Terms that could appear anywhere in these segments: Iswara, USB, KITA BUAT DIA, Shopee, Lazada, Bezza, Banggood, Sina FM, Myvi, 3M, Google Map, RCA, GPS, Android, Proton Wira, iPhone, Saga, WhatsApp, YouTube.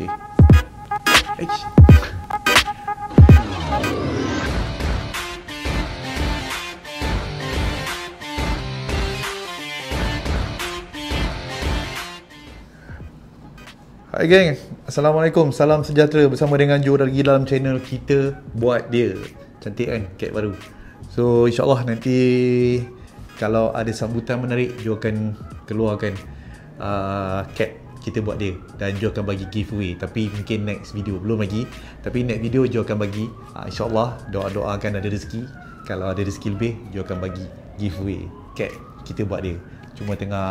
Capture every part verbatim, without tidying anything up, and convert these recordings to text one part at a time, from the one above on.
Oke. Hai geng, Assalamualaikum, salam sejahtera bersama dengan Jo lagi dalam channel kita buat dia. Cantik kan kek baru. So insyaAllah nanti kalau ada sambutan menarik, Jo akan keluarkan uh, cap kita buat dia. Dan Jo akan bagi giveaway, tapi mungkin next video, belum lagi. Tapi next video Jo akan bagi, uh, insyaAllah doa-doa akan ada rezeki. Kalau ada rezeki lebih, Jo akan bagi giveaway cap kita buat dia. Cuma tengah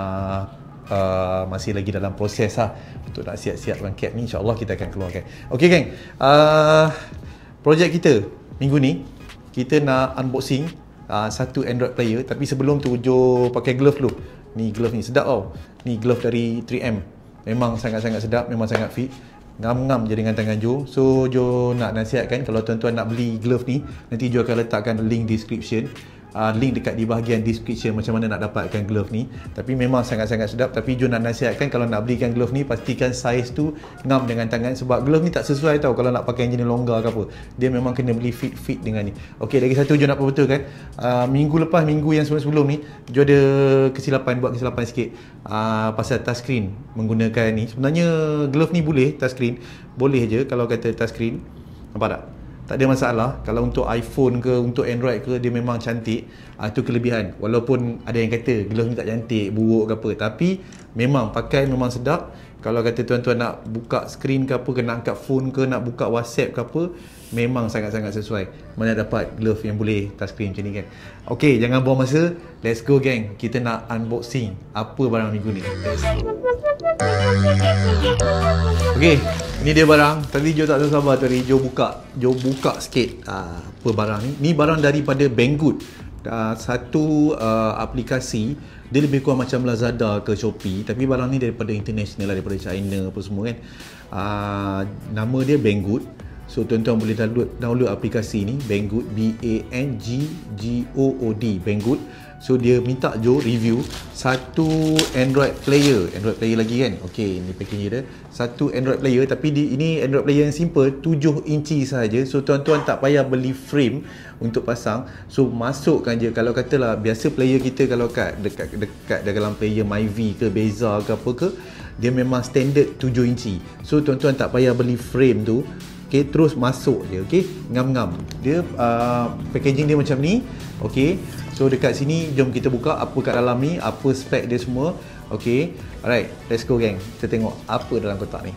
Uh, masih lagi dalam proses lah untuk nak siap-siapkan cap ni, insyaAllah kita akan keluarkan. Ok geng, uh, projek kita minggu ni kita nak unboxing uh, satu Android player. Tapi sebelum tu Jo pakai glove dulu. Ni glove ni sedap tau. Ni glove dari three M, memang sangat-sangat sedap, memang sangat fit, ngam-ngam je dengan tangan Jo. So Jo nak nasihatkan kalau tuan-tuan nak beli glove ni, nanti Jo akan letakkan link description, uh, link dekat di bahagian description macam mana nak dapatkan glove ni. Tapi memang sangat-sangat sedap. Tapi Jo nak nasihatkan kalau nak belikan glove ni, pastikan saiz tu ngam dengan tangan. Sebab glove ni tak sesuai tau kalau nak pakai jenis longgar ke apa. Dia memang kena beli fit-fit dengan ni. Ok, lagi satu Jo nak perbetulkan, uh, minggu lepas, minggu yang sebelum-sebelum ni Jo ada kesilapan, buat kesilapan sikit uh, pasal touchscreen menggunakan ni. Sebenarnya glove ni boleh touchscreen, boleh je kalau kata touchscreen. Nampak tak? Tak ada masalah. Kalau untuk iPhone ke, untuk Android ke, dia memang cantik. uh, Itu kelebihan. Walaupun ada yang kata glove ni tak cantik, buruk ke apa, tapi memang pakai memang sedap. Kalau kata tuan-tuan nak buka screen ke apa, ke nak angkat phone ke, nak buka WhatsApp ke apa, memang sangat-sangat sesuai. Mana dapat glove yang boleh touchscreen macam ni kan. Ok, jangan buang masa, let's go geng. Kita nak unboxing apa barang minggu ni. Let's go. Ok, ni dia barang. Tadi Jo tak sabar tadi. Jo buka, Jo buka sikit. Aa, apa barang ni? Ni barang daripada Banggood. Aa, satu uh, aplikasi. Dia lebih kurang macam Lazada ke Shopee. Tapi barang ni daripada international lah, daripada China apa semua kan. Aa, nama dia Banggood. So tuan-tuan boleh download, download aplikasi ni. Banggood, B A N G G O O D, Banggood. So dia minta Jo review satu Android player. Android player lagi kan. Okey, ni packaging dia. Satu Android player, tapi di, ini Android player yang simple, tujuh inci saja. So tuan-tuan tak payah beli frame untuk pasang. So masukkan je. Kalau katalah biasa player kita kalau kat dekat dekat dalam player Myvi ke Bezza ke apa ke, dia memang standard tujuh inci. So tuan-tuan tak payah beli frame tu. Okey, terus masuk je. Okey, ngam-ngam. Dia uh, packaging dia macam ni. Okey. So dekat sini jom kita buka apa kat dalam ni, apa spek dia semua. Okey. Alright, let's go gang. Kita tengok apa dalam kotak ni.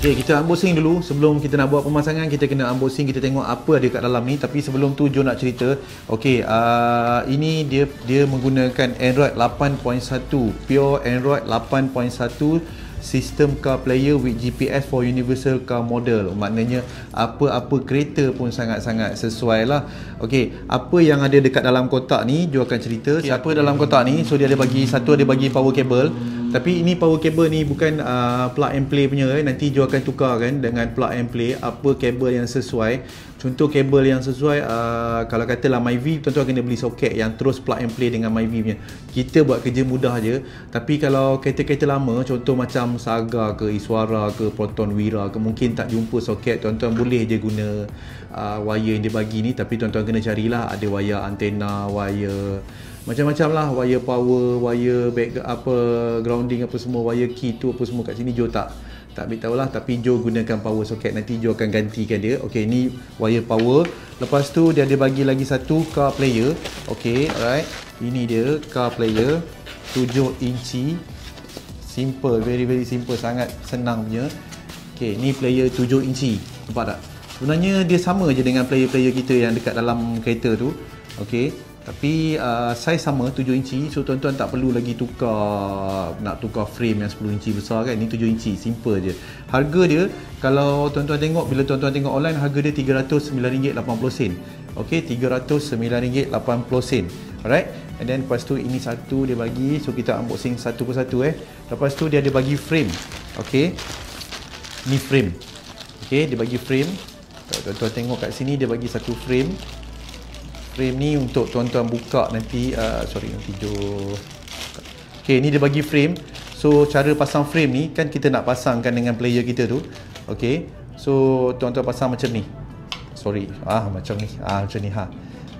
Okey, kita unboxing dulu. Sebelum kita nak buat pemasangan, kita kena unboxing, kita tengok apa ada kat dalam ni. Tapi sebelum tu Jo nak cerita. Okey, uh, ini dia dia menggunakan Android lapan titik satu, pure Android lapan titik satu. Sistem car player with G P S for universal car model. Maknanya apa-apa kereta pun sangat-sangat sesuai lah. Okey, apa yang ada dekat dalam kotak ni Jo akan cerita. Okay, apa dalam kotak ni? So dia ada bagi, satu ada bagi power cable. Tapi ini power cable ni bukan uh, plug and play punya eh. Nanti Jo akan tukar kan dengan plug and play. Apa kabel yang sesuai, contoh kabel yang sesuai, uh, kalau katalah Myvi, tuan-tuan kena beli soket yang terus plug and play dengan Myvi punya. Kita buat kerja mudah je. Tapi kalau kereta-kereta lama, contoh macam Saga ke, Iswara ke, Proton Wira ke, mungkin tak jumpa soket. Tuan-tuan boleh je guna uh, wire yang dia bagi ni. Tapi tuan-tuan kena carilah, ada wire antena, wire macam-macam lah, wire power, wire back, apa grounding apa semua, wire key tu apa semua kat sini Jo tak tak beritahu lah. Tapi Jo gunakan power socket, nanti Jo akan gantikan dia. Okey, ni wire power. Lepas tu dia ada bagi lagi satu car player. Okey, alright, ini dia car player tujuh inci, simple, very very simple, sangat senang punya. Okey, ni player tujuh inci, nampak tak? Sebenarnya dia sama je dengan player-player kita yang dekat dalam kereta tu. Okey, tapi uh, saiz sama tujuh inci. So tuan-tuan tak perlu lagi tukar, nak tukar frame yang sepuluh inci besar kan. Ni tujuh inci, simple je. Harga dia kalau tuan-tuan tengok, bila tuan-tuan tengok online, harga dia tiga ratus sembilan ringgit lapan puluh sen. Okey, tiga ratus sembilan ringgit lapan puluh sen. Alright, and then lepas tu ini satu dia bagi. So kita unboxing satu persatu eh. Lepas tu dia ada bagi frame. Okey, ni frame. Okey, dia bagi frame. Tuan-tuan tengok kat sini dia bagi satu frame. Frame ni untuk tuan-tuan buka nanti. uh, Sorry, nanti Jo. Ok, ni dia bagi frame. So cara pasang frame ni kan kita nak pasangkan dengan player kita tu. Okey. So tuan-tuan pasang macam ni. Sorry. Ah macam ni. Ah macam ni ha.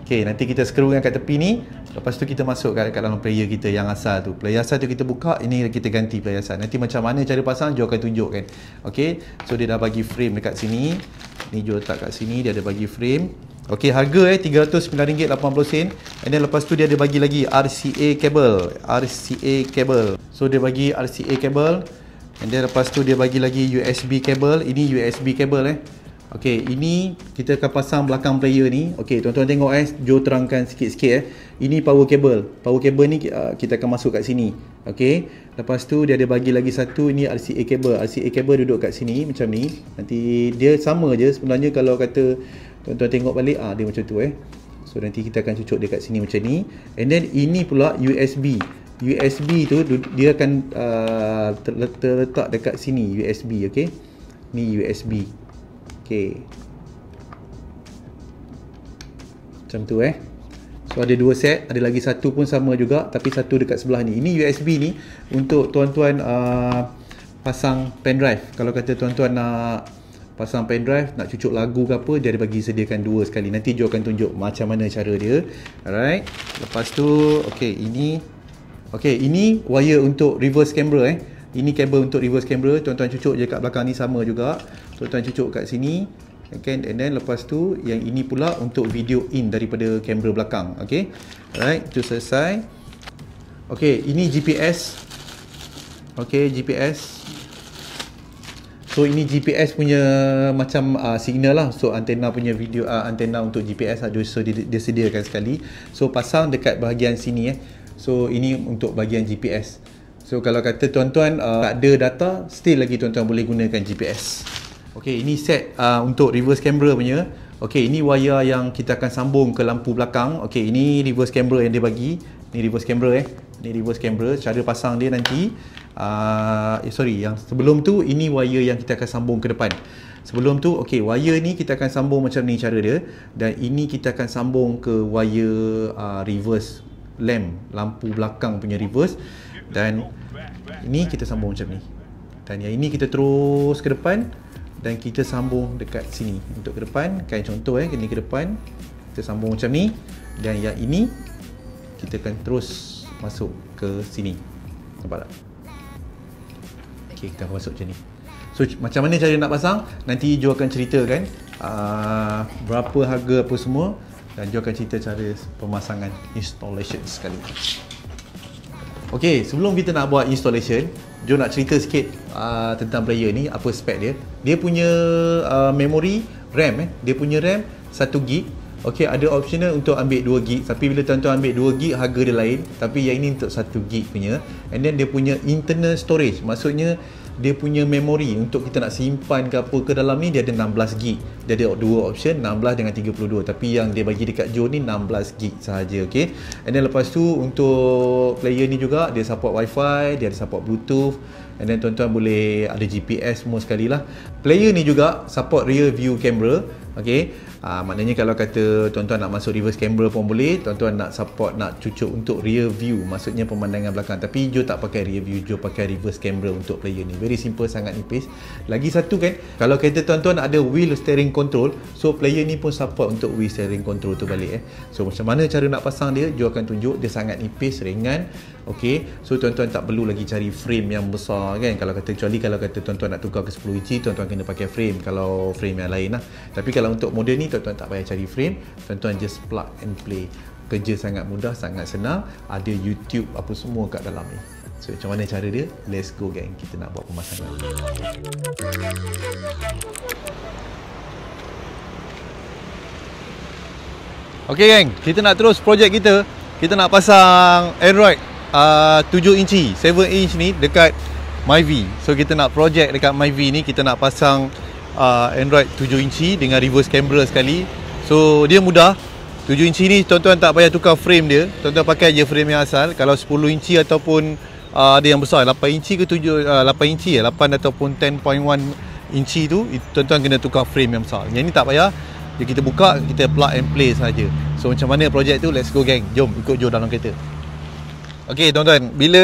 Okey, nanti kita screwkan kat tepi ni. Lepas tu kita masukkan kat dalam player kita yang asal tu. Player asal tu kita buka, ini kita ganti player asal. Nanti macam mana cara pasang, Jo akan tunjukkan. Okey, so dia dah bagi frame dekat sini. Ni Jo letak kat sini, dia ada bagi frame. Okey, harga eh tiga ratus sembilan ringgit lapan puluh sen. And then lepas tu dia ada bagi lagi R C A cable, R C A cable. So dia bagi R C A cable. And then lepas tu dia bagi lagi U S B cable. Ini U S B cable eh. Okey, ini kita akan pasang belakang player ni. Okey, tuan-tuan tengok eh, Jo terangkan sikit-sikit eh. Ini power cable. Power cable ni uh, kita akan masuk kat sini. Okey. Lepas tu dia ada bagi lagi satu, ini R C A cable. R C A cable duduk kat sini macam ni. Nanti dia sama je sebenarnya kalau kata tuan-tuan tengok balik, ah dia macam tu eh. So nanti kita akan cucuk dia kat sini macam ni. And then ini pula U S B. U S B tu dia akan uh, terletak dekat sini U S B, okey. Ni U S B. Okey. Macam tu eh. So ada dua set, ada lagi satu pun sama juga tapi satu dekat sebelah ni. Ini U S B ni untuk tuan-tuan uh, pasang pendrive. Kalau kata tuan-tuan nak pasang pendrive, nak cucuk lagu ke apa, dia ada bagi sediakan dua sekali. Nanti Jo akan tunjuk macam mana cara dia. Alright. Lepas tu okey, ini okey, ini wire untuk reverse camera eh. Ini kabel untuk reverse camera. Tuan-tuan cucuk je kat belakang ni sama juga. Tuan-tuan cucuk kat sini. Okay. And then lepas tu yang ini pula untuk video in daripada kamera belakang. Okay. Alright. Itu selesai. Okay. Ini G P S. Okay. G P S. So ini G P S punya macam uh, signal lah. So antena punya video, uh, antena untuk G P S ada. So dia, dia sediakan sekali. So pasang dekat bahagian sini eh. So ini untuk bahagian G P S. So kalau kata tuan-tuan uh, tak ada data, still lagi tuan-tuan boleh gunakan G P S. Okey, ini set uh, untuk reverse camera punya. Okey, ini wire yang kita akan sambung ke lampu belakang. Okey, ini reverse camera yang dia bagi. Ni reverse camera eh. Ni reverse camera. Cara pasang dia nanti. Uh, eh, sorry, yang sebelum tu ini wire yang kita akan sambung ke depan. Sebelum tu, okey, wire ni kita akan sambung macam ni cara dia. Dan ini kita akan sambung ke wire uh, reverse lamp, lampu belakang punya reverse. Dan ini kita sambung macam ni. Dan yang ini kita terus ke depan. Dan kita sambung dekat sini untuk ke depan. Kan contoh eh, ini ke depan. Kita sambung macam ni. Dan yang ini kita akan terus masuk ke sini. Nampak tak? Okay, kita masuk macam ni. So macam mana cara nak pasang, nanti Jo akan ceritakan uh, berapa harga apa semua. Dan Jo akan cerita cara pemasangan installation sekali. Okey, sebelum kita nak buat installation, Jo nak cerita sikit uh, tentang player ni, apa spek dia. Dia punya uh, memory RAM eh. Dia punya RAM satu gig. Okey, ada optional untuk ambil dua gig, tapi bila tuan-tuan ambil dua gig harga dia lain, tapi yang ini untuk satu gig punya. And then dia punya internal storage. Maksudnya dia punya memory untuk kita nak simpan ke apa ke dalam ni dia ada enam belas gig. Dia ada dua option, enam belas dengan tiga puluh dua, tapi yang dia bagi dekat Jo ni enam belas gig sahaja, okey. And then lepas tu untuk player ni juga dia support wifi, dia ada support bluetooth. And then tuan-tuan boleh ada G P S semua sekali lah. Player ni juga support rear view camera. Okay. Aa, maknanya kalau kata tuan-tuan nak masuk reverse camera pun boleh. Tuan-tuan nak support, nak cucuk untuk rear view. Maksudnya pemandangan belakang. Tapi Jo tak pakai rear view, Jo pakai reverse camera untuk player ni. Very simple, sangat nipis. Lagi satu kan, kalau kata tuan-tuan ada wheel steering control, so player ni pun support untuk wheel steering control tu balik eh. So macam mana cara nak pasang dia, Jo akan tunjuk. Dia sangat nipis, ringan. Okay. So tuan-tuan tak perlu lagi cari frame yang besar kan, kalau kata kecuali kalau kata tuan-tuan nak tukar ke sepuluh inci, tuan-tuan kena pakai frame kalau frame yang lain lah. Tapi kalau untuk model ni tuan-tuan tak payah cari frame, tuan-tuan just plug and play. Kerja sangat mudah, sangat senang. Ada YouTube apa semua kat dalam ni. So macam mana cara dia, let's go gang, kita nak buat pemasangan. Ok gang, kita nak terus projek kita. Kita nak pasang Android uh, tujuh inci, tujuh inch ni dekat Myvi. So kita nak project dekat Myvi ni, kita nak pasang uh, Android tujuh inci dengan reverse camera sekali. So dia mudah. tujuh inci ni tuan-tuan tak payah tukar frame dia. Tuan-tuan pakai je frame yang asal. Kalau sepuluh inci ataupun uh, ada yang besar lapan inci ke tujuh uh, lapan inci ya, lapan ataupun sepuluh perpuluhan satu inci tu, tuan-tuan kena tukar frame yang besar. Yang ni tak payah. Jadi kita buka, kita plug and play saja. So macam mana project tu, let's go gang. Jom ikut Jo dalam kereta. Okey tuan-tuan, bila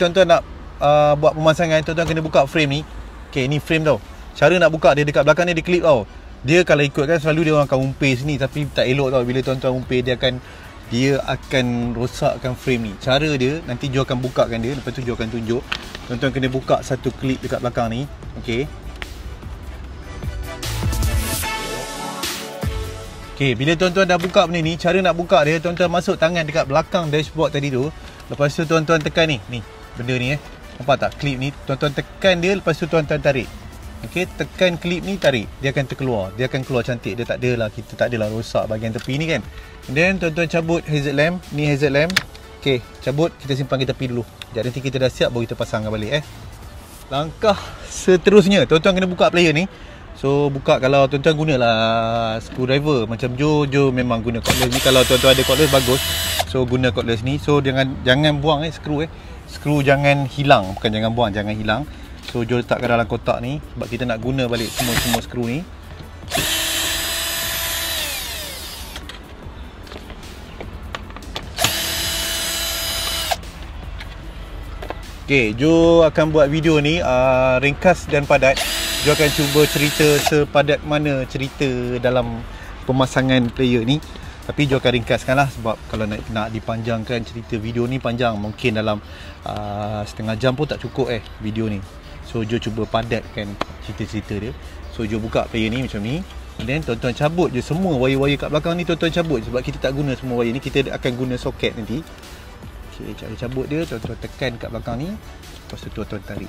tuan-tuan nak uh, buat pemasangan, tuan-tuan kena buka frame ni. Okay, ni frame tau. Cara nak buka dia dekat belakang ni, dia clip tau. Dia kalau ikutkan selalu dia orang akan umpis ni, tapi tak elok tau. Bila tuan-tuan umpis, dia akan dia akan rosakkan frame ni. Cara dia, nanti Jo akan bukakan dia, lepas tu Jo akan tunjuk. Tuan-tuan kena buka satu clip dekat belakang ni. Okay. Okay, bila tuan-tuan dah buka benda ni, cara nak buka dia, tuan-tuan masuk tangan dekat belakang dashboard tadi tu. Lepas tu tuan-tuan tekan ni, ni benda ni eh. Nampak tak? Clip ni, tuan-tuan tekan dia, lepas tu tuan-tuan tarik. Okey, tekan clip ni, tarik. Dia akan terkeluar. Dia akan keluar cantik. Dia tak adalah, kita tak adalah rosak bahagian tepi ni kan. And then tuan-tuan cabut hazard lamp. Ni hazard lamp. Okey, cabut, kita simpan ke tepi dulu. Sekejap nanti kita dah siap baru kita pasangkan balik eh. Langkah seterusnya, tuan-tuan kena buka player ni. So buka, kalau tuan-tuan gunalah screwdriver macam Jo, Jo memang guna cordless ni. Kalau tuan-tuan ada cordless bagus. So guna cordless ni. So jangan jangan buang eh skru eh. Skru jangan hilang, bukan jangan buang, jangan hilang. So Jo letakkan dalam kotak ni sebab kita nak guna balik semua-semua skru ni. Okey, Jo akan buat video ni uh, ringkas dan padat. Dia akan cuba cerita sepadat mana cerita dalam pemasangan player ni. Tapi dia akan ringkaskan lah, sebab kalau nak, nak dipanjangkan cerita video ni panjang. Mungkin dalam uh, setengah jam pun tak cukup eh video ni. So dia cuba padatkan cerita-cerita dia. So dia buka player ni macam ni. And then tuan-tuan cabut je semua wire-wire kat belakang ni. Tuan-tuan cabut, sebab kita tak guna semua wire ni. Kita akan guna soket nanti. Okay, cara cabut dia, tuan-tuan tekan kat belakang ni. Lepas tu tuan-tuan tarik.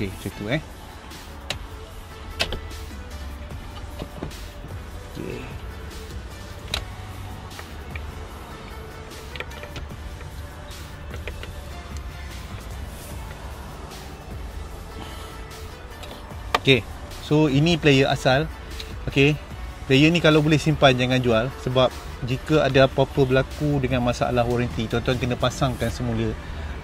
Okey, macam tu eh. Okey. Okey. So ini player asal. Okey. Player ni kalau boleh simpan, jangan jual, sebab jika ada apa-apa berlaku dengan masalah warranty, tuan-tuan kena pasangkan semula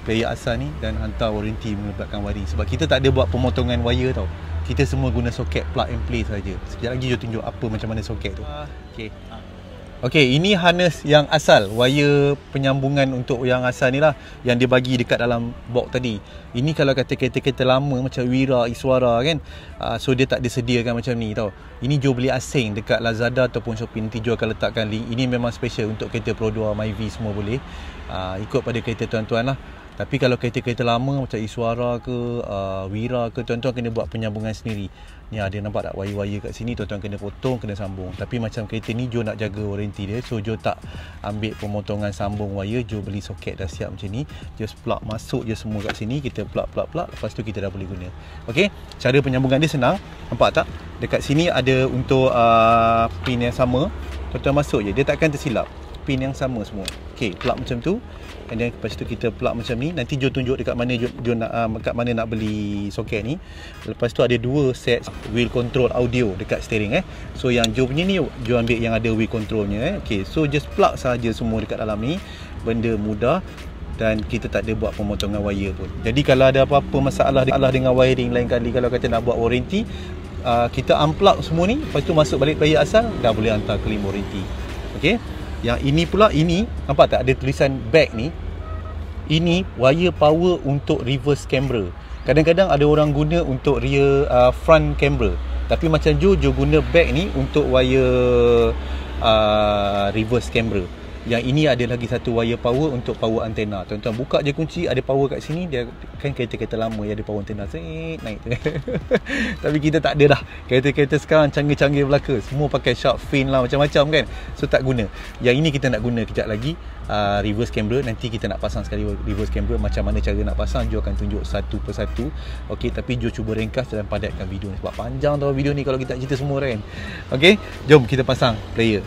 player asal ni dan hantar warranty melibatkan wiring. Sebab kita tak ada buat pemotongan wire tau. Kita semua guna soket plug and play saja. Sekejap lagi dia tunjuk apa macam mana soket tu. Okey. Okey, ini harness yang asal. Wire penyambungan untuk yang asal ni lah yang dia bagi dekat dalam box tadi. Ini kalau kata kereta-kereta lama macam Wira, Iswara kan. Uh, so dia tak disediakan macam ni tau. Ini Jo beli asing dekat Lazada ataupun Shopee. Nanti Jo akan letakkan link. Ini memang special untuk kereta Pro dua, Myvi semua boleh. Uh, ikut pada kereta tuan-tuan lah. Tapi kalau kereta-kereta lama macam Iswara ke uh, Wira ke, tuan-tuan kena buat penyambungan sendiri. Ni ada, nampak tak wire-wire kat sini, tuan-tuan kena potong, kena sambung. Tapi macam kereta ni Jo nak jaga warranty dia. So Jo tak ambil pemotongan sambung wire. Jo beli soket dah siap macam ni. Just plug masuk je semua kat sini. Kita plug-plug-plug, lepas tu kita dah boleh guna. Okey, cara penyambungan dia senang. Nampak tak? Dekat sini ada untuk uh, pin yang sama. Tuan-tuan masuk je, dia takkan tersilap. Pin yang sama semua. Okey, plug macam tu. And then lepas tu kita plug macam ni. Nanti Jo tunjuk dekat mana Jo, Jo nak uh, dekat mana nak beli soket ni. Lepas tu ada dua set wheel control audio dekat steering eh. So yang Jo punya ni, Jo ambil yang ada wheel controlnya eh. Okey, so just plug saja semua dekat dalam ni. Benda mudah dan kita tak ada buat pemotongan wire pun. Jadi kalau ada apa-apa masalah masalah dengan wiring lain kali, kalau kata nak buat warranty, uh, kita unplug semua ni, lepas tu masuk balik player asal, dah boleh hantar claim warranty. Okey. Yang ini pula, ini nampak tak ada tulisan back ni. Ini wire power untuk reverse camera. Kadang-kadang ada orang guna untuk rear uh, front camera. Tapi macam Jo, Jo guna back ni untuk wire uh, reverse camera. Yang ini ada lagi satu wire power untuk power antena. Tuan-tuan buka je kunci, ada power kat sini. Dia kan kereta-kereta lama yang ada power antena. Sik, naik. Tapi kita tak ada dah. Kereta-kereta sekarang canggih-canggih belaka. Semua pakai shark fin lah macam-macam kan. So tak guna. Yang ini kita nak guna kejap lagi. Uh, reverse camera. Nanti kita nak pasang sekali reverse camera. Macam mana cara nak pasang, Jo akan tunjuk satu persatu. Okey, tapi Jo cuba ringkas dan padatkan video ni. Sebab panjang tau video ni kalau kita cerita semua kan. Okey, jom kita pasang player.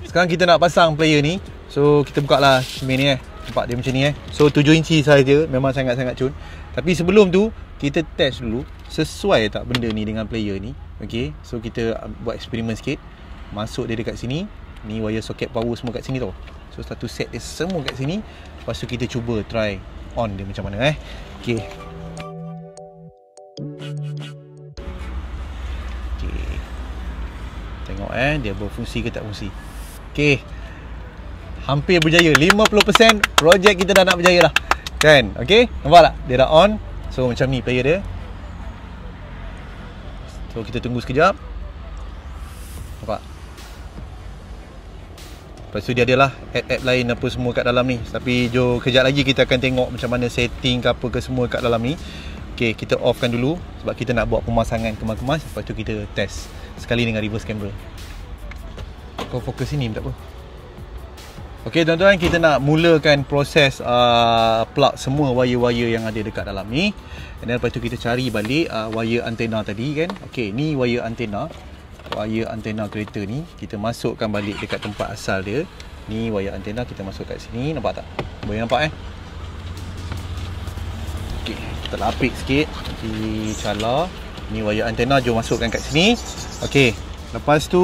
Sekarang kita nak pasang player ni. So kita buka lah main ni eh. Nampak dia macam ni eh. So tujuh inci saiz dia. Memang sangat-sangat cun. Tapi sebelum tu, kita test dulu sesuai tak benda ni dengan player ni. Okay, so kita buat eksperimen sikit. Masuk dia dekat sini. Ni wire socket power semua kat sini tau. So satu set dia semua kat sini. Lepas tu kita cuba try on dia macam mana eh. Okay. Okay, tengok eh, dia berfungsi ke tak fungsi. Okey. hampir berjaya. Lima puluh peratus projek kita dah nak berjaya dah, kan? Okey, nampak tak? Dia dah on. So macam ni player dia. So kita tunggu sekejap. Nampak? Lepas tu dia adalah app-app lain apa semua kat dalam ni. Tapi jom kejap lagi kita akan tengok macam mana setting ke apa ke semua kat dalam ni. Okey, kita offkan dulu sebab kita nak buat pemasangan kemas-kemas. Lepas tu kita test sekali dengan reverse camera. Kau fokus sini tak apa. Okey tuan-tuan, kita nak mulakan proses uh, plug semua wire-wire yang ada dekat dalam ni. And then lepas tu kita cari balik uh, wire antena tadi, kan? Okey, ni wire antena. Wire antena kereta ni kita masukkan balik dekat tempat asal dia. Ni wire antena kita masuk kat sini, nampak tak? Boleh nampak eh? Okey, kita lapik sikit di cala. Ni wire antena, jom masukkan kat sini. Okey. Lepas tu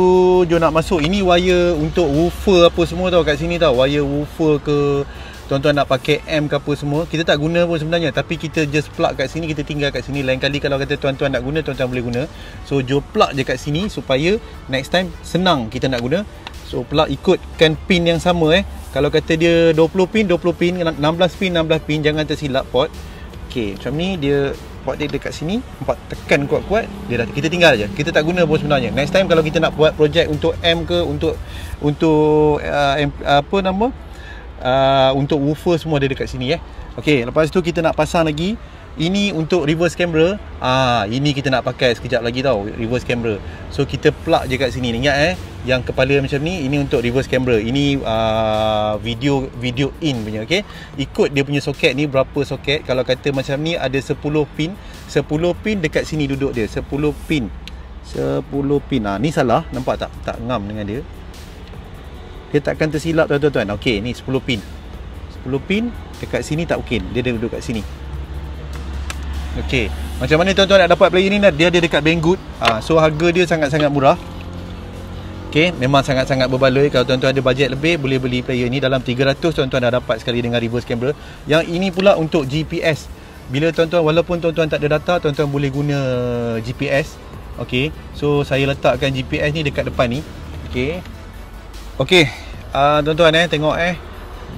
jom nak masuk. Ini wire untuk woofer apa semua tau kat sini tau. Wire woofer ke tuan-tuan nak pakai amp ke apa semua, kita tak guna pun sebenarnya. Tapi kita just plug kat sini, kita tinggal kat sini. Lain kali kalau kata tuan-tuan nak guna, tuan-tuan boleh guna. So jom plug je kat sini supaya next time senang kita nak guna. So plug ikutkan pin yang sama eh. Kalau kata dia dua puluh pin, dua puluh pin, enam belas pin, enam belas pin, jangan tersilap port. Okey, macam ni dia port dia dekat sini. Nampak, tekan kuat-kuat dia dah, kita tinggal je. Kita tak guna pun sebenarnya. Next time kalau kita nak buat projek untuk amp ke, untuk untuk uh, amp, apa nama? Uh, untuk woofer semua ada dekat sini eh. Okey, lepas tu kita nak pasang lagi. Ini untuk reverse camera. Ah, ini kita nak pakai sekejap lagi tau, reverse camera. So kita plug je kat sini. Ingat eh, yang kepala macam ni, ini untuk reverse camera. Ini uh, video video in punya, okey. Ikut dia punya soket ni berapa soket. Kalau kata macam ni ada sepuluh pin, sepuluh pin dekat sini duduk dia. sepuluh pin. sepuluh pin. Ah, ni salah, nampak tak? Tak ngam dengan dia. Dia takkan tersilap tuan-tuan. Okey, ni sepuluh pin. sepuluh pin dekat sini tak mungkin. Dia ada duduk kat sini. Okey. Macam mana tuan-tuan nak dapat player ni? Dia ada dekat Banggood. Ah, so harga dia sangat-sangat murah. Okay, memang sangat-sangat berbaloi. Kalau tuan-tuan ada bajet lebih, boleh beli player ni. Dalam tiga ratus tuan-tuan dah dapat sekali dengan reverse camera. Yang ini pula untuk G P S. Bila tuan-tuan, walaupun tuan-tuan tak ada data, tuan-tuan boleh guna G P S. Okey, so saya letakkan G P S ni dekat depan ni. Okey. Okey, uh, tuan-tuan eh, tengok eh,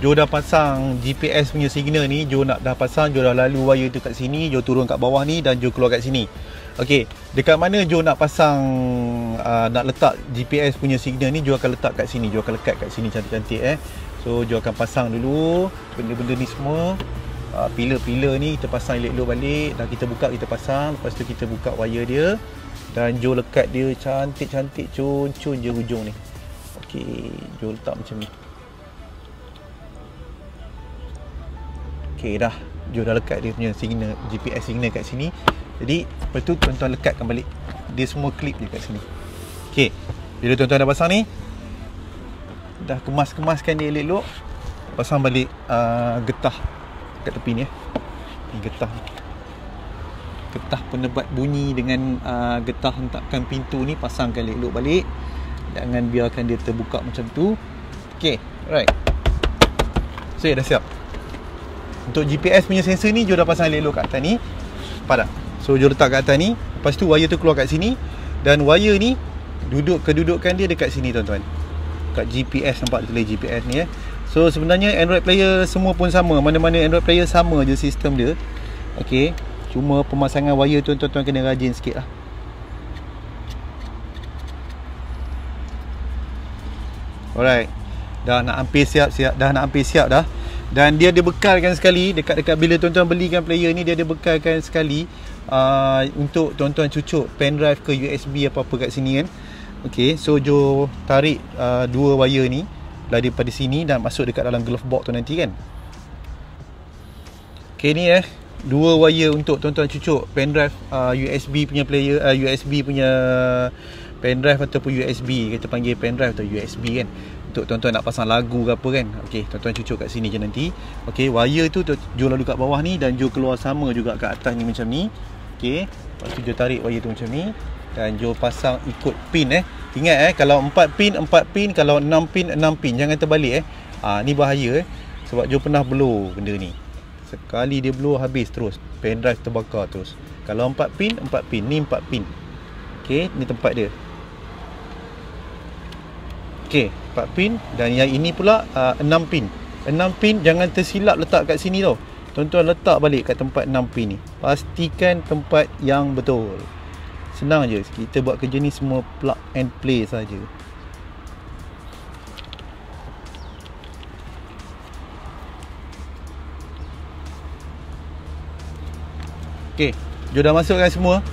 Joe dah pasang G P S punya signal ni. Joe nak dah pasang, Joe dah lalu wire tu kat sini, Joe turun kat bawah ni dan Joe keluar kat sini. Okey, dekat mana Joe nak pasang, uh, nak letak G P S punya signal ni, Joe akan letak kat sini. Joe akan lekat kat sini cantik-cantik eh. So Joe akan pasang dulu benda-benda ni semua. uh, Pilar-pilar ni kita pasang elok-elok balik. Dah kita buka, kita pasang. Lepas tu kita buka wire dia dan Joe lekat dia cantik-cantik, cun-cun je hujung ni. Okey, Joe letak macam ni. Okey dah, Joe dah lekat dia punya signal, G P S signal kat sini. Jadi lepas tu tuan-tuan lekatkan balik. Dia semua klip dia kat sini. Okey, bila tuan-tuan dah pasang ni, dah kemas-kemaskan dia elok-elok, pasang balik uh, getah kat tepi ni eh. Ni getah ni. Getah penebat bunyi dengan uh, getah hentakkan pintu ni, pasangkan elok-elok balik. Jangan biarkan dia terbuka macam tu. Okey, alright. So dah siap. Untuk G P S punya sensor ni, Joe dah pasang elok-elok kat atas ni. Nampak tak? So Joe letak kat atas ni. Lepas tu wire tu keluar kat sini. Dan wire ni duduk, kedudukan dia dekat sini tuan-tuan, kat G P S. Nampak tulis G P S ni eh. So sebenarnya Android player semua pun sama. Mana-mana Android player sama je sistem dia. Okey, cuma pemasangan wire tu tuan-tuan kena rajin sikit lah. Alright, dah nak hampir siap-siap. Dah nak hampir siap dah. Dan dia ada bekalkan sekali dekat-dekat bila tuan-tuan belikan player ni, dia ada bekalkan sekali uh, untuk tuan-tuan cucuk pendrive ke U S B apa-apa kat sini kan. Okey, so Joe tarik uh, dua wire ni daripada sini dan masuk dekat dalam glove box tu nanti kan. Okey ni eh, dua wire untuk tuan-tuan cucuk pendrive uh, U S B punya player, uh, U S B punya pendrive ataupun U S B, kita panggil pendrive atau U S B kan, untuk tuan-tuan nak pasang lagu ke apa kan. Okey, tuan-tuan cucuk kat sini je nanti. Okey, wire tu Joe lalu kat bawah ni dan Joe keluar sama juga kat atas ni macam ni. Okey, lepas tu Joe tarik wire tu macam ni dan Joe pasang ikut pin eh. Ingat eh, kalau empat pin empat pin, kalau enam pin enam pin, jangan terbalik eh. Ah, ni bahaya eh, sebab Joe pernah blow benda ni. Sekali dia blow habis terus, pendrive terbakar terus. Kalau empat pin empat pin, ni empat pin. Okey, ni tempat dia. Okey, empat pin. Dan yang ini pula uh, enam pin. enam pin jangan tersilap letak kat sini tau. Tuan-tuan letak balik kat tempat enam pin ni. Pastikan tempat yang betul. Senang je. Kita buat kerja ni semua plug and play saja. Okey, jom dah masukkan semua.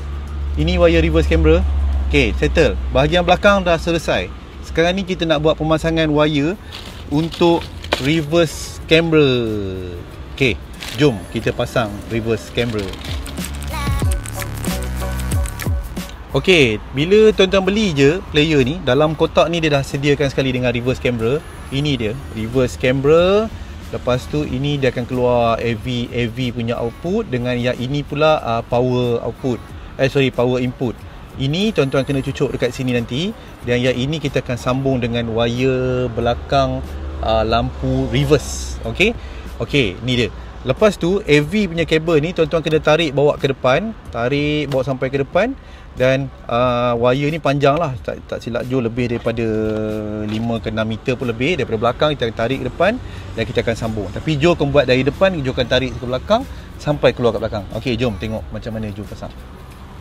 Ini wire reverse camera. Okey, settle. Bahagian belakang dah selesai. Sekarang ni kita nak buat pemasangan wire untuk reverse camera. Okey, jom kita pasang reverse camera. Okey, bila tuan-tuan beli je player ni, dalam kotak ni dia dah sediakan sekali dengan reverse camera. Ini dia, reverse camera. Lepas tu ini dia akan keluar A V A V punya output, dengan yang ini pula uh, power output. Eh sorry, power input. Ini tuan-tuan kena cucuk dekat sini nanti. Dan yang ini kita akan sambung dengan wire belakang uh, lampu reverse. Okey. Okey, ni dia. Lepas tu A V punya kabel ni tuan-tuan kena tarik bawa ke depan, tarik bawa sampai ke depan, dan uh, wire ni panjang lah, tak, tak silap jauh lebih daripada lima ke enam meter pun lebih. Daripada belakang kita akan tarik ke depan dan kita akan sambung. Tapi Joe akan buat dari depan, Joe akan tarik ke belakang sampai keluar kat belakang. Okey, jom tengok macam mana Joe pasang.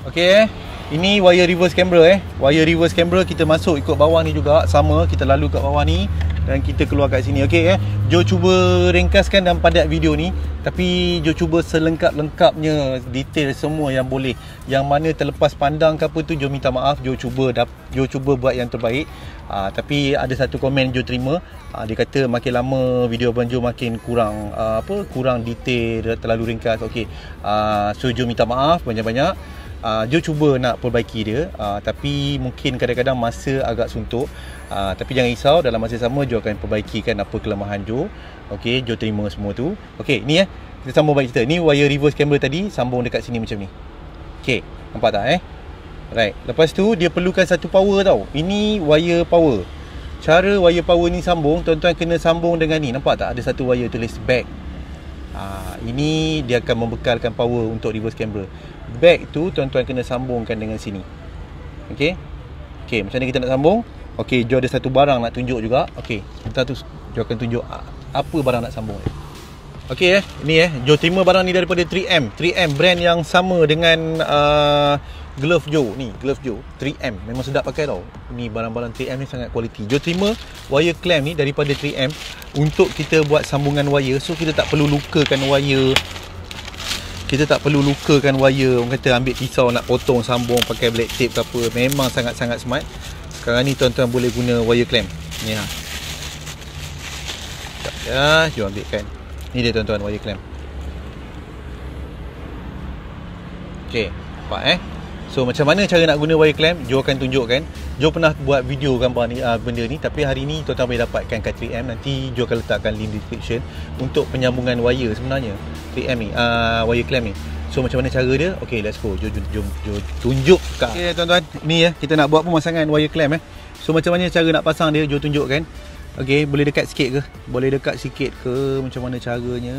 Okey, eh. Ini wire reverse camera eh. Wire reverse camera kita masuk ikut bawah ni juga sama, kita lalu kat bawah ni dan kita keluar kat sini. Okey eh. Joe cuba ringkaskan dan padat video ni. Tapi Joe cuba selengkap-lengkapnya, detail semua yang boleh. Yang mana terlepas pandang ke apa tu, Joe minta maaf. Joe cuba Joe cuba buat yang terbaik. Aa, Tapi ada satu komen Joe terima. Aa, Dia kata makin lama video abang Joe makin kurang aa, apa kurang detail, terlalu ringkas. Okey, so Joe minta maaf banyak-banyak. Uh, Joe cuba nak perbaiki dia, uh, tapi mungkin kadang-kadang masa agak suntuk, uh, tapi jangan risau, dalam masa sama Joe akan perbaikikan apa kelemahan Joe. Okey, Joe terima semua tu. Okey, ni eh, kita sambung balik cerita. Ni wire reverse camera tadi, sambung dekat sini macam ni. Okey, nampak tak eh? Right, lepas tu dia perlukan satu power tau. Ini wire power. Cara wire power ni sambung, tuan-tuan kena sambung dengan ni. Nampak tak ada satu wire tulis back. Uh, ini dia akan membekalkan power untuk reverse camera. Back tu tuan-tuan kena sambungkan dengan sini. Okey. Okey, macam mana kita nak sambung? Okey, Joe ada satu barang nak tunjuk juga. Okey, kita tu Joe akan tunjuk apa barang nak sambung dia. Okey eh, ni eh, Joe terima barang ni daripada three M. three M brand yang sama dengan uh, glove Joe ni, glove Joe three M. Memang sedap pakai tau. Ni barang-barang three M ni sangat kualiti. Joe terima wire clamp ni daripada three M untuk kita buat sambungan wire. So kita tak perlu lukakan wire. Kita tak perlu lukakan wire. Orang kata ambil pisau nak potong sambung pakai black tape ke apa. Memang sangat-sangat smart. Sekarang ni tuan-tuan boleh guna wire clamp. Ni lah. Tak payah Joe ambilkan. Ni dia tuan-tuan wire clamp. Okey, nampak eh. So macam mana cara nak guna wire clamp, Joe akan tunjukkan. Joe pernah buat video gambar ni, uh, benda ni. Tapi hari ni tuan-tuan boleh dapatkan kat three M. Nanti Joe akan letakkan link description untuk penyambungan wire sebenarnya three M ni, uh, wire clamp ni. So macam mana cara dia? Okey, let's go. Jom jom jom tunjuk kat. Okey tuan-tuan, ni ya, kita nak buat pemasangan wire clamp eh. So macam mana cara nak pasang dia, Joe tunjukkan. Okey, boleh dekat sikit ke? Boleh dekat sikit ke? Macam mana caranya?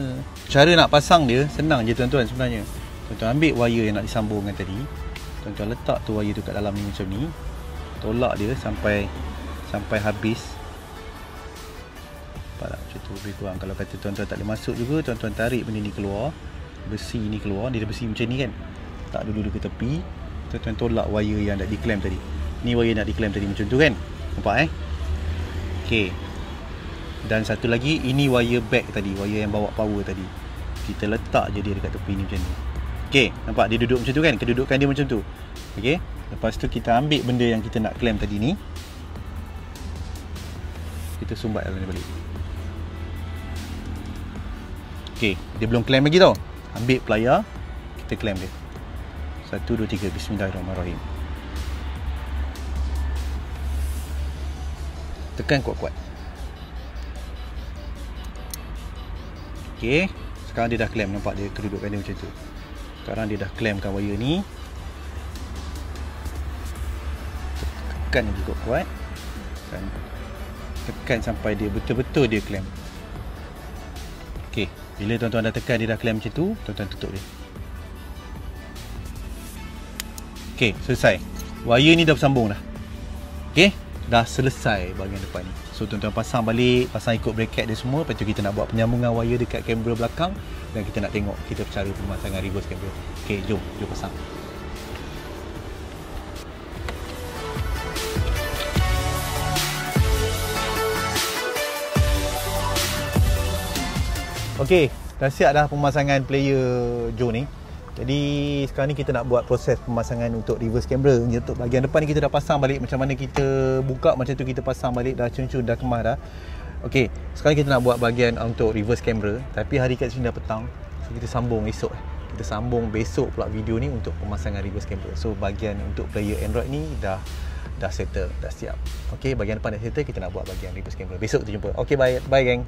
Cara nak pasang dia senang je tuan-tuan sebenarnya. Tuan-tuan ambil wire yang nak disambungkan tadi. Tuan-tuan letak tu wire tu kat dalam ni macam ni. Tolak dia sampai sampai habis. Nampak tak? Macam tu lebih kurang. Kalau kata tuan-tuan tak boleh masuk juga, tuan-tuan tarik benda ni keluar. Besi ni keluar. Dia ada besi macam ni kan. Tak dulu ke tepi. Tuan-tuan tolak wire yang nak di-clamp tadi. Ni wire nak di-clamp tadi macam tu kan. Nampak eh? Okey. Dan satu lagi, ini wire back tadi, wire yang bawa power tadi. Kita letak je dia dekat tepi ni macam ni. Okey, nampak dia duduk macam tu kan? Kedudukan dia macam tu. Okey. Lepas tu kita ambil benda yang kita nak clamp tadi ni. Kita sumbat dalam ni balik. Okey, dia belum clamp lagi tau. Ambil plier, kita clamp dia. satu dua tiga Bismillahirrahmanirrahim. Tekan kuat-kuat. Okey, sekarang dia dah clamp, nampak dia kedudukan dia macam tu. Sekarang dia dah clampkan wire ni. Tekan lagi kuat-kuat. Tekan sampai dia betul-betul dia clamp. Okey. Bila tuan-tuan dah tekan dia dah clamp macam tu, tuan-tuan tutup dia. Okey, selesai. Wire ni dah bersambung dah. Okey, dah selesai bahagian depan ni. So tuan-tuan pasang balik, pasang ikut bracket dia semua. Lepas tu kita nak buat penyambungan wire dekat kamera belakang, dan kita nak tengok, kita cari pemasangan reverse kamera. Ok, jom, jom pasang. Ok, dah siap dah pemasangan player Joe ni. Jadi sekarang ni kita nak buat proses pemasangan untuk reverse camera. Untuk bahagian depan ni kita dah pasang balik, macam mana kita buka macam tu kita pasang balik, dah cun-cun, dah kemas dah. Okey, sekarang kita nak buat bahagian untuk reverse camera, tapi hari kat sini dah petang. So kita sambung esok. Kita sambung besok pula video ni untuk pemasangan reverse camera. So bahagian untuk player Android ni dah dah settle, dah siap. Okey, bahagian depan dah settle, kita nak buat bahagian reverse camera. Besok kita jumpa. Okey, bye bye gang.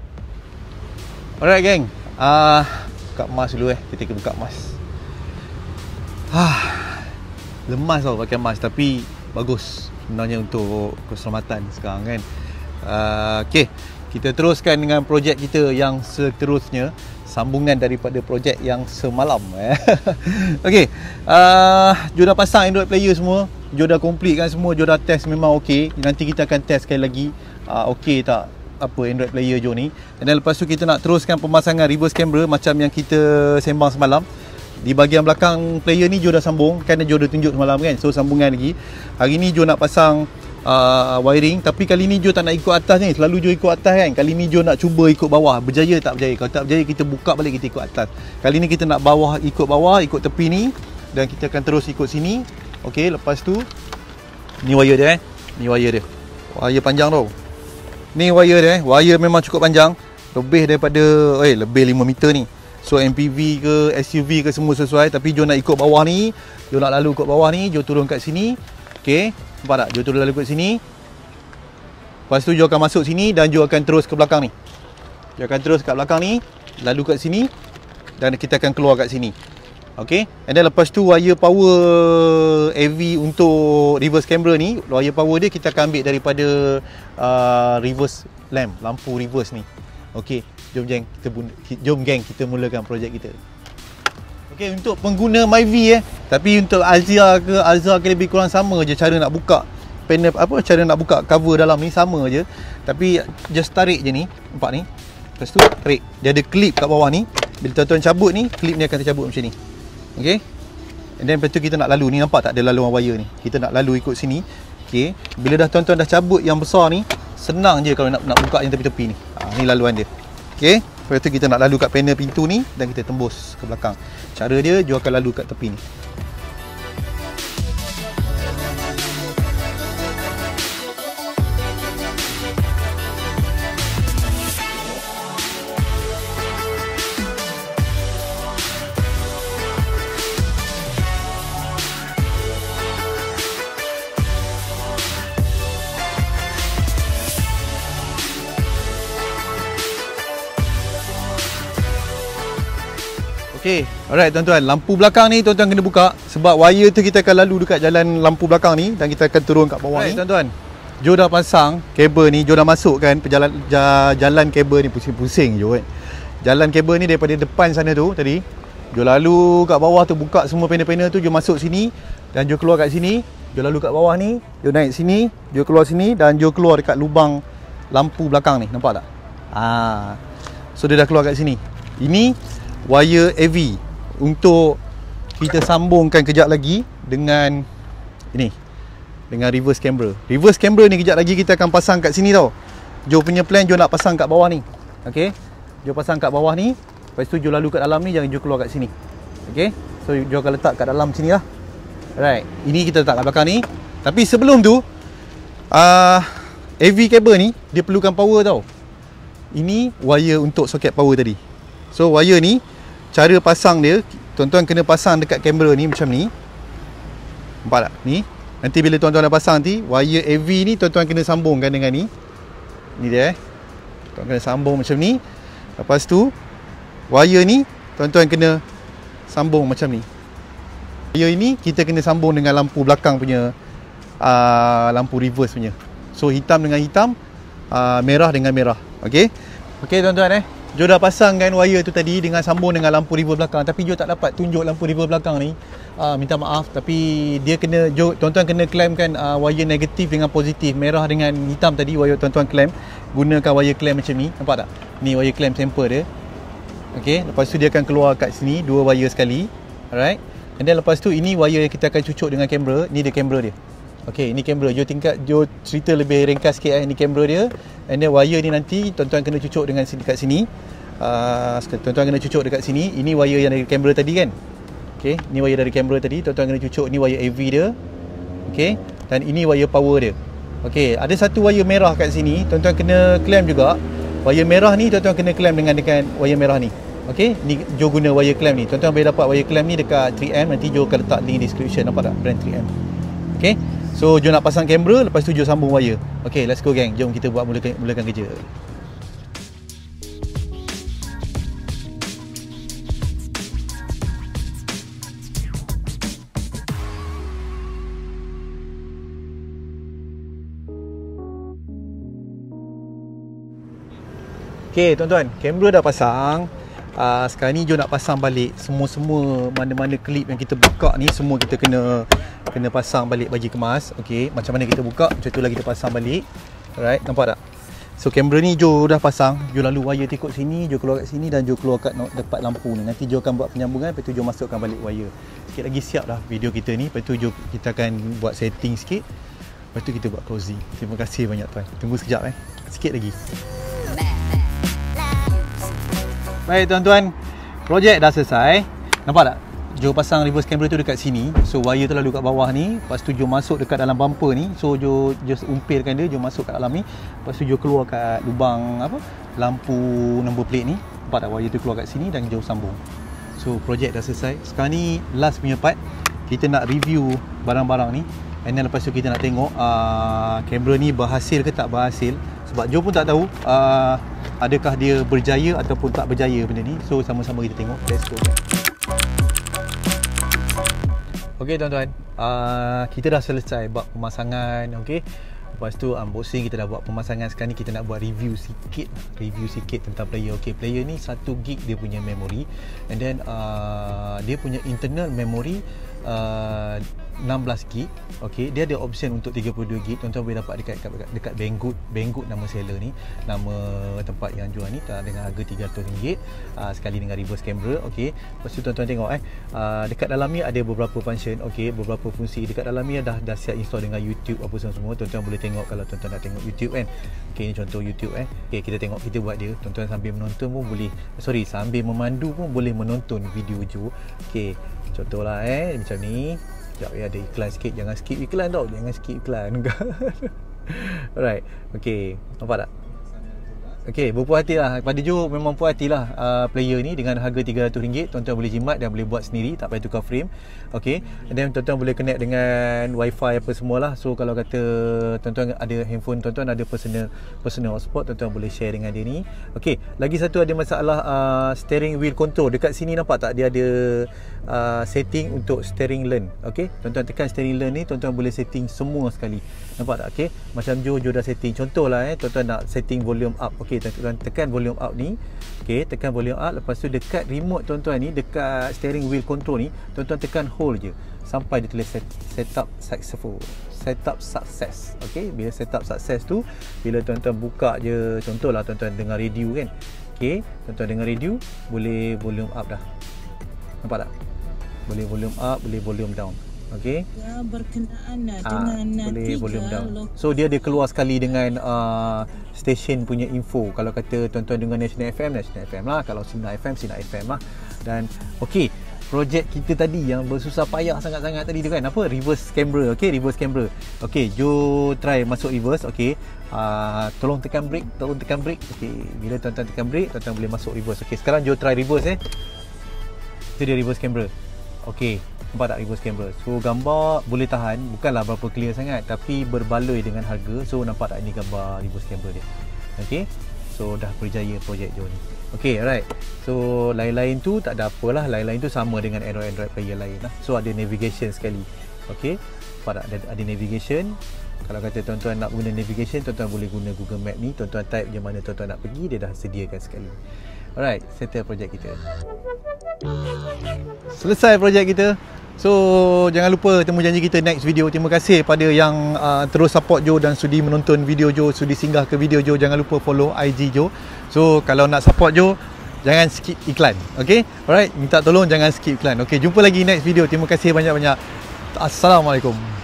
Alright gang. Ah, uh, buka mask dulu eh. Kita buka mask. Ah, lemas tau pakai mask, tapi bagus sebenarnya untuk keselamatan sekarang kan. uh, Ok, kita teruskan dengan projek kita yang seterusnya, sambungan daripada projek yang semalam eh. Ok, uh, Joe dah pasang Android player semua, Joe dah complete kan semua, Joe dah test memang ok. Nanti kita akan test sekali lagi, uh, ok tak apa Android player Joe ni. Dan lepas tu kita nak teruskan pemasangan reverse camera macam yang kita sembang semalam. Di bahagian belakang player ni Joe dah sambung, kan Joe dah tunjuk semalam kan. So sambungan lagi. Hari ni Joe nak pasang uh, wiring, tapi kali ni Joe tak nak ikut atas ni. Selalu Joe ikut atas kan. Kali ni Joe nak cuba ikut bawah. Berjaya tak berjaya? Kalau tak berjaya kita buka balik, kita ikut atas. Kali ni kita nak bawah, ikut bawah, ikut tepi ni, dan kita akan terus ikut sini. Okey, lepas tu ni wire dia eh. Ni wire dia. Wire panjang tau. Ni wire dia eh. Wire memang cukup panjang. Lebih daripada eh lebih lima meter ni. So M P V ke S U V ke semua sesuai. Tapi Joe nak ikut bawah ni, Joe nak lalu ikut bawah ni, Joe turun kat sini. Ok, nampak tak? Joe turun lalu ikut sini. Lepas tu Joe akan masuk sini, dan Joe akan terus ke belakang ni. Joe akan terus kat belakang ni, lalu kat sini, dan kita akan keluar kat sini. Ok, and then lepas tu wire power A V untuk reverse camera ni, wire power dia kita akan ambil daripada uh, reverse lamp, lampu reverse ni. Ok, jom geng, kita jom geng kita mulakan projek kita. Okey, untuk pengguna Myvi eh, tapi untuk Azia ke Azza ke lebih kurang sama je cara nak buka panel, apa cara nak buka cover dalam ni sama je. Tapi just tarik je ni, nampak ni. Lepas tu tarik. Dia ada clip kat bawah ni. Bila tuan-tuan cabut ni, clip ni akan tercabut macam ni. Okey. And then lepas tu kita nak lalu ni, nampak tak ada laluan wire ni. Kita nak lalu ikut sini. Okey. Bila dah tuan-tuan dah cabut yang besar ni, senang je kalau nak nak buka yang tepi-tepi ni. Ha, ni laluan dia. Okey, lepas tu kita nak lalu kat panel pintu ni, dan kita tembus ke belakang. Cara dia, Joe akan lalu kat tepi ni. Okay. Alright tuan-tuan, lampu belakang ni tuan-tuan kena buka, sebab wire tu kita akan lalu dekat jalan lampu belakang ni, dan kita akan turun kat bawah. Alright, ni tuan-tuan, Joe dah pasang kabel ni, Joe dah masukkan pejalan, jalan kabel ni. Pusing-pusing Joe kan. Jalan kabel ni daripada depan sana tu tadi, Joe lalu kat bawah tu, buka semua panel-panel tu, Joe masuk sini, dan Joe keluar kat sini. Joe lalu kat bawah ni, Joe naik sini, Joe keluar sini, dan Joe keluar dekat lubang lampu belakang ni, nampak tak? Ah, so dia dah keluar kat sini. Ini wire A V untuk kita sambungkan kejap lagi dengan ini, dengan reverse camera. Reverse camera ni kejap lagi kita akan pasang kat sini tau. Joe punya plan, Joe nak pasang kat bawah ni. Okey, Joe pasang kat bawah ni, lepas tu Joe lalu kat dalam ni, jangan Joe keluar kat sini. Okey, so Joe akan letak kat dalam sini lah. Alright, ini kita letak kat belakang ni. Tapi sebelum tu uh, A V kabel ni dia perlukan power tau. Ini wire untuk soket power tadi. So wire ni, cara pasang dia, tuan-tuan kena pasang dekat kamera ni macam ni. Nampak tak? Ni. Nanti bila tuan-tuan dah pasang nanti, wire A V ni tuan-tuan kena sambungkan dengan ni. Ni dia eh. Tuan kena sambung macam ni. Lepas tu wire ni tuan-tuan kena sambung macam ni. Wire ni kita kena sambung dengan lampu belakang punya, uh, lampu reverse punya. So hitam dengan hitam, uh, merah dengan merah. Okey. Okey tuan-tuan eh. Joe dah pasangkan wire tu tadi dengan sambung dengan lampu river belakang, tapi Joe tak dapat tunjuk lampu river belakang ni. Uh, minta maaf, tapi dia kena, Joe, tuan-tuan kena claimkan uh, wire negatif dengan positif, merah dengan hitam tadi wire tuan-tuan claim. Gunakan wire claim macam ni, nampak tak? Ni wire claim sampel dia. Okey, lepas tu dia akan keluar kat sini dua wire sekali. Alright. And then lepas tu ini wire yang kita akan cucuk dengan kamera, ni dia kamera dia. Okey, ini kamera. Joe tingkat Joe cerita lebih ringkas sikit eh. Ini kamera dia. And then wire ni nanti tuan-tuan kena cucuk dengan dekat sini. Uh, tuan-tuan kena cucuk dekat sini. Ini wire yang dari kamera tadi kan? Okey, ni wire dari kamera tadi. Tuan-tuan kena cucuk. Ni wire A V dia. Okey, dan ini wire power dia. Okey, ada satu wire merah kat sini. Tuan-tuan kena claim juga. Wire merah ni tuan-tuan kena claim dengan dengan wire merah ni. Okey, ni Joe guna wire claim ni. Tuan-tuan boleh dapat wire claim ni dekat three M. Nanti Joe akan letak link description. Nampak tak? Brand three M. Okey. So, Joe nak pasang kamera, lepas tu Joe sambung wire. Okay, let's go gang. Jom kita buat mulakan, mulakan kerja. Okay, tuan-tuan. Kamera dah pasang. Uh, sekarang ni Joe nak pasang balik semua-semua, mana-mana klip yang kita buka ni, semua kita kena... kena pasang balik bagi kemas. Okey, macam mana kita buka, macam tu lah kita pasang balik. Alright, nampak tak? So kamera ni Joe dah pasang. Joe lalu wire tikuk sini, Joe keluar kat sini dan Joe keluar kat dekat lampu ni. Nanti Joe akan buat penyambungan, lepas tu Joe masukkan balik wire. Sikit lagi siap dah video kita ni. Lepas tu Joe, kita akan buat setting sikit. Lepas tu kita buat closing. Terima kasih banyak tuan. Tunggu sekejap eh. Sikit lagi. Baik tuan-tuan, projek dah selesai. Nampak tak? Joe pasang reverse camera tu dekat sini. So wire tu lalu kat bawah ni, lepas tu Joe masuk dekat dalam bumper ni. So Joe just umpirkan dia, Joe masuk kat dalam ni. Lepas tu Joe keluar kat lubang apa? Lampu nombor plate ni. Nampak tak wire tu keluar kat sini dan Joe sambung. So projek dah selesai. Sekarang ni last punya part, kita nak review barang-barang ni. And then lepas tu kita nak tengok uh, kamera ni berhasil ke tak berhasil. Sebab Joe pun tak tahu uh, adakah dia berjaya ataupun tak berjaya benda ni. So sama-sama kita tengok. Let's go. Okey tuan-tuan, uh, kita dah selesai buat pemasangan. Okey, lepas tu unboxing, kita dah buat pemasangan. Sekarang ni kita nak buat review sikit, review sikit tentang player. Okey, player ni one gig dia punya memory, and then uh, dia punya internal memory uh, sixteen gig. Okey, dia ada option untuk thirty-two gig. Tuan-tuan boleh dapat dekat dekat, dekat Banggood, Banggood nama seller ni, nama tempat yang jual ni, dengan harga tiga ratus ringgit uh, sekali dengan reverse camera. Okey, lepas tu tuan-tuan tengok eh uh, dekat dalam ni ada beberapa function. Okey, beberapa fungsi dekat dalam ni dah dah siap install dengan YouTube apa semua-semua. Tuan-tuan boleh tengok kalau tuan-tuan nak tengok YouTube kan. Okey, contoh YouTube eh. Okey, kita tengok, kita buat dia. Tuan-tuan sambil menonton pun boleh, sorry, sambil memandu pun boleh menonton video Joe. Okey, contohlah eh macam ni. Sekejap ya, ada iklan sikit. Jangan skip iklan tau. Jangan skip iklan. Alright. Okay, nampak tak? Okay, berpuas hati lah. Pada Joe memang puas hati lah uh, player ni. Dengan harga tiga ratus ringgit, tuan-tuan boleh jimat dan boleh buat sendiri, tak payah tukar frame. Okay, and then tuan-tuan boleh connect dengan wifi apa semualah. So kalau kata tuan-tuan ada handphone, tuan-tuan ada personal personal hotspot, tuan-tuan boleh share dengan dia ni. Okay, lagi satu ada masalah uh, steering wheel control. Dekat sini nampak tak, dia ada Uh, setting untuk steering learn. Okey, tuan-tuan tekan steering learn ni, tuan-tuan boleh setting semua sekali. Nampak tak? Okey, macam Joe Joe dah setting. Contohlah eh, tuan-tuan nak setting volume up. Okey, tuan-tuan tekan volume up ni. Okey, tekan volume up. Lepas tu dekat remote tuan-tuan ni, dekat steering wheel control ni, tuan-tuan tekan hold je sampai dia tulis set, set up successful. Set up success. Okey, bila set up success tu, bila tuan-tuan buka je, contohlah tuan-tuan dengar radio kan. Okey, tuan-tuan dengar radio, boleh volume up dah. Nampak tak? Boleh volume up, boleh volume down. Okey. Ya, berkenaan ha, dengan boleh volume down. So dia dia keluar sekali dengan uh, stesen punya info. Kalau kata tuan-tuan dengan National F M, National F M lah. Kalau Sina F M, Sina F M lah. Dan okey, projek kita tadi yang bersusah payah sangat-sangat tadi tu kan, apa? Reverse camera. Okey, reverse camera. Okey, Joe try masuk reverse. Okey. Uh, tolong tekan brake, tolong tekan brake. Okey, bila tuan-tuan tekan brake, tuan-tuan boleh masuk reverse. Okey, sekarang Joe try reverse eh. Itu dia reverse camera. Okey, nampak tak reverse camera? So gambar boleh tahan, bukanlah berapa clear sangat, tapi berbaloi dengan harga. So nampak tak, ni gambar reverse camera dia. Okey, so dah berjaya projek Joe ni. Okey, alright. So lain-lain tu tak ada apalah, lain-lain tu sama dengan Android-Android player lain lah. So ada navigation sekali. Okey, nampak tak, ada, ada navigation. Kalau kata tuan-tuan nak guna navigation, tuan-tuan boleh guna Google Map ni. Tuan-tuan type je mana tuan-tuan nak pergi, dia dah sediakan sekali. Alright, settle projek kita. Selesai projek kita. So, jangan lupa temu janji kita next video. Terima kasih pada yang uh, terus support Jo dan sudi menonton video Jo, sudi singgah ke video Jo. Jangan lupa follow I G Jo. So, kalau nak support Jo, jangan skip iklan. Okay? Alright, minta tolong jangan skip iklan. Okay, jumpa lagi next video. Terima kasih banyak-banyak. Assalamualaikum.